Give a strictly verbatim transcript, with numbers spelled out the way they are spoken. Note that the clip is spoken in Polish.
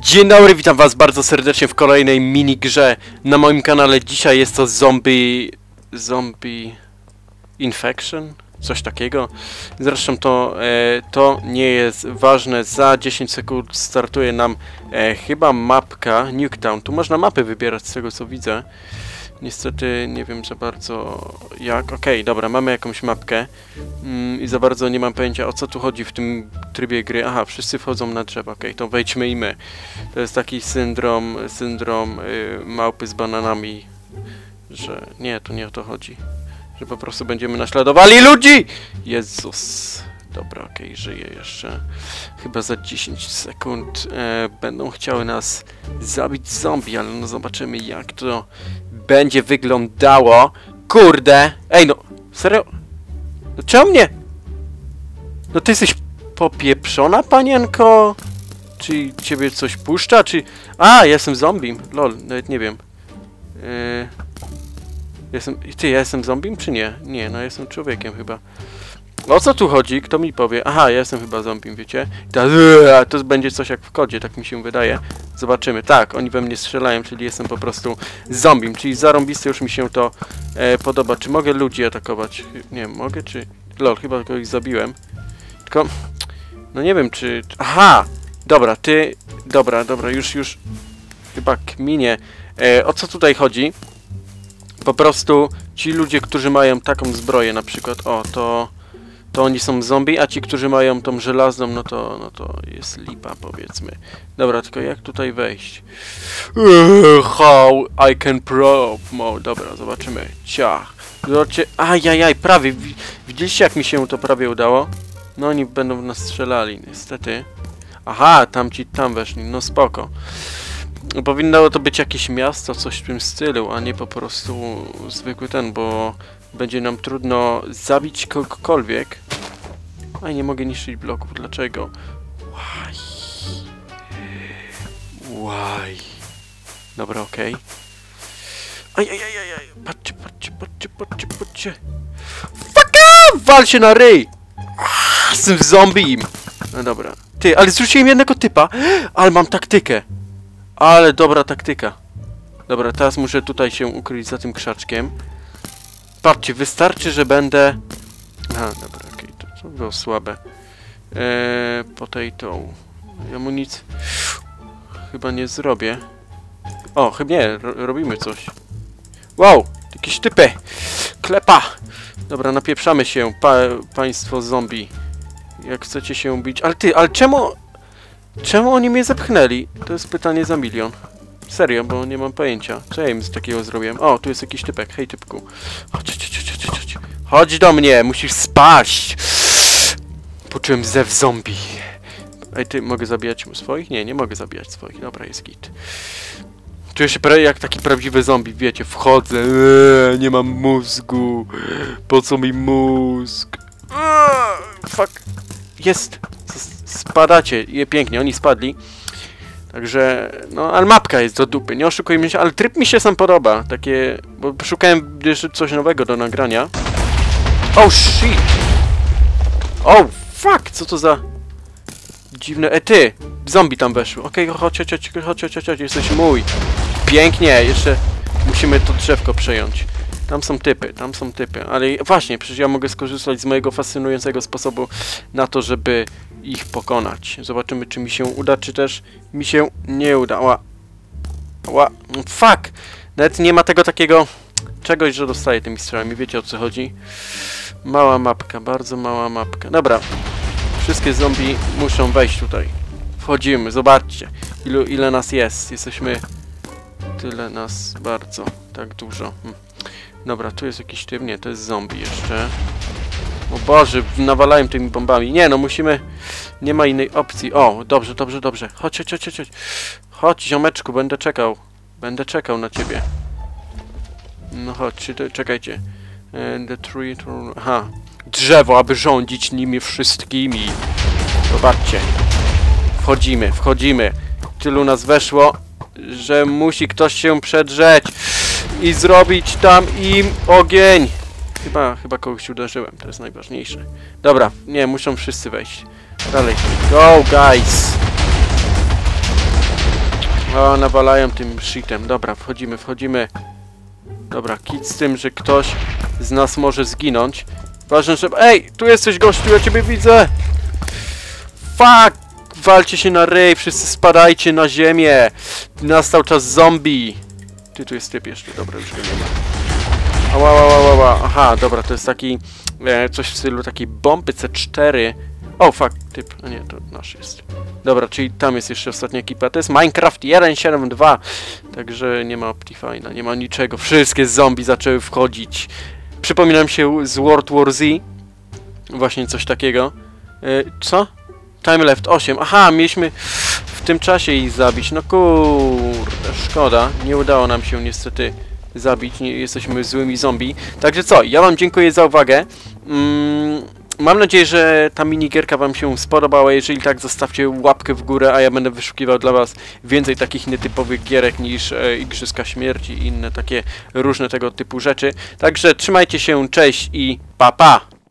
Dzień dobry, witam was bardzo serdecznie w kolejnej mini grze na moim kanale. Dzisiaj jest to zombie... zombie... infection? Coś takiego. Zresztą to, e, to nie jest ważne. Za dziesięć sekund startuje nam e, chyba mapka Nuketown. Tu można mapy wybierać z tego co widzę. Niestety nie wiem za bardzo jak... Okej, okay, dobra, mamy jakąś mapkę mm, i za bardzo nie mam pojęcia o co tu chodzi w tym trybie gry. Aha, wszyscy wchodzą na drzewa, okej, okay, to wejdźmy i my. To jest taki syndrom, syndrom yy, małpy z bananami, że... Nie, to nie o to chodzi. Że po prostu będziemy naśladowali ludzi! Jezus! Dobra, okej, okay, żyję jeszcze. Chyba za dziesięć sekund e, będą chciały nas zabić zombie, ale no zobaczymy jak to będzie wyglądało. Kurde! Ej no, serio? No czemu mnie? No ty jesteś popieprzona, panienko? Czy ciebie coś puszcza, czy... A, ja jestem zombie. Lol, nawet nie wiem. Yy... Jestem... Ty, ja jestem zombie, czy nie? Nie, no ja jestem człowiekiem chyba. O co tu chodzi? Kto mi powie? Aha, ja jestem chyba zombie, wiecie? Ta, to będzie coś jak w kodzie, tak mi się wydaje. Zobaczymy. Tak, oni we mnie strzelają, czyli jestem po prostu zombie, czyli zarąbiste już mi się to e, podoba. Czy mogę ludzi atakować? Nie wiem, mogę czy... Lol, chyba tylko ich zabiłem. Tylko... No nie wiem czy... Aha! Dobra, ty... Dobra, dobra, już, już... Chyba kminie. E, o co tutaj chodzi? Po prostu ci ludzie, którzy mają taką zbroję na przykład, o, to... To oni są zombie, a ci, którzy mają tą żelazną, no to, no to jest lipa, powiedzmy. Dobra, tylko jak tutaj wejść? Eee, how I can probe mode. Dobra, zobaczymy. Ciach. Zobaczcie. Ajajaj, prawie. Widzieliście, jak mi się to prawie udało? No oni będą w nas strzelali, niestety. Aha, tamci tam weszli. No spoko. Powinno to być jakieś miasto, coś w tym stylu, a nie po prostu zwykły ten, bo... Będzie nam trudno zabić kogokolwiek. Aj, nie mogę niszczyć bloków. Dlaczego? Why? Why? Dobra, okej. Okay. Aj, aj, aj, aj, aj. Patrzcie, patrzcie, patrzcie, patrzcie, patrzcie. Fuck up! Wal się na ryj! Jestem zombie! No dobra. Ty, ale zrzuciłem jednego typa. Ale mam taktykę. Ale dobra taktyka. Dobra, teraz muszę tutaj się ukryć za tym krzaczkiem. Patrzcie, wystarczy, że będę... Aha, dobra, okej, okay, to, to było słabe. Eee, potato. Ja mu nic... Chyba nie zrobię. O, chyba nie, ro robimy coś. Wow, jakieś typy! Klepa! Dobra, napieprzamy się, pa państwo zombie. Jak chcecie się bić... Ale ty, ale czemu... Czemu oni mnie zepchnęli? To jest pytanie za milion. Serio, bo nie mam pojęcia. Co ja im z takiego zrobiłem? O, tu jest jakiś typek. Hej, typku. Chodź, chodź, chodź, chodź, chodź. Chodź do mnie, musisz spaść. Poczułem zew zombie. Ej, ty, mogę zabijać swoich? Nie, nie mogę zabijać swoich. Dobra, jest git. Czuję się jak taki prawdziwy zombie, wiecie, wchodzę. Eee, nie mam mózgu. Po co mi mózg? Eee, fuck. Jest. Spadacie. Je, pięknie, oni spadli. Także, no, ale mapka jest do dupy, nie oszukujmy się, ale tryb mi się sam podoba, takie, bo szukałem jeszcze coś nowego do nagrania. Oh shit! Oh fuck, co to za dziwne, e ty, zombie tam weszły, okej, okay, chodź, chodź, chodź, chodź, chodź, chodź, jesteś mój. Pięknie, jeszcze musimy to drzewko przejąć. Tam są typy, tam są typy, ale właśnie, przecież ja mogę skorzystać z mojego fascynującego sposobu na to, żeby ich pokonać. Zobaczymy, czy mi się uda, czy też mi się nie uda. Ła. Ła. Fuck! Nawet nie ma tego takiego czegoś, że dostaję tymi strzałami. Wiecie, o co chodzi? Mała mapka, bardzo mała mapka. Dobra. Wszystkie zombie muszą wejść tutaj. Wchodzimy, zobaczcie. Ilu, ile nas jest. Jesteśmy... Tyle nas bardzo. Tak dużo. Hm. Dobra, tu jest jakiś typ. Nie, to jest zombie jeszcze. O Boże, nawalałem tymi bombami. Nie, no musimy... Nie ma innej opcji. O, dobrze, dobrze, dobrze. Chodź, chodź, chodź, chodź. Chodź, ziomeczku, będę czekał. Będę czekał na ciebie. No chodź, czekajcie. The tree... Aha. Drzewo, aby rządzić nimi wszystkimi. Zobaczcie. Wchodzimy, wchodzimy. Tylu nas weszło, że musi ktoś się przedrzeć. I zrobić tam im ogień. Chyba, chyba kogoś uderzyłem, to jest najważniejsze. Dobra, nie, muszą wszyscy wejść. Dalej, go guys! O, nawalają tym shitem. Dobra, wchodzimy, wchodzimy. Dobra, kit z tym, że ktoś z nas może zginąć. Ważne, że... Ej, tu jesteś, gościu, ja ciebie widzę! Fuck! Walcie się na ryj, wszyscy spadajcie na ziemię! Nastał czas zombie! Ty, tu jest typ jeszcze, dobra, już go nie ma. Ała, ała, ała, ała. Aha, dobra, to jest taki... E, coś w stylu takiej bomby C cztery. O, fuck, typ, a nie, to nasz jest. Dobra, czyli tam jest jeszcze ostatnia ekipa. To jest Minecraft jeden siedem dwa. Także nie ma Optifine'a, nie ma niczego. Wszystkie zombie zaczęły wchodzić. Przypominam się z World War Z. Właśnie coś takiego. Yy, co? Time left osiem. Aha, mieliśmy w tym czasie ich zabić. No kurde, szkoda. Nie udało nam się niestety zabić. Nie, jesteśmy złymi zombie. Także co, ja wam dziękuję za uwagę. Mm. Mam nadzieję, że ta minigierka wam się spodobała. Jeżeli tak, zostawcie łapkę w górę, a ja będę wyszukiwał dla was więcej takich nietypowych gierek niż e, Igrzyska Śmierci i inne takie różne tego typu rzeczy. Także trzymajcie się, cześć i pa pa!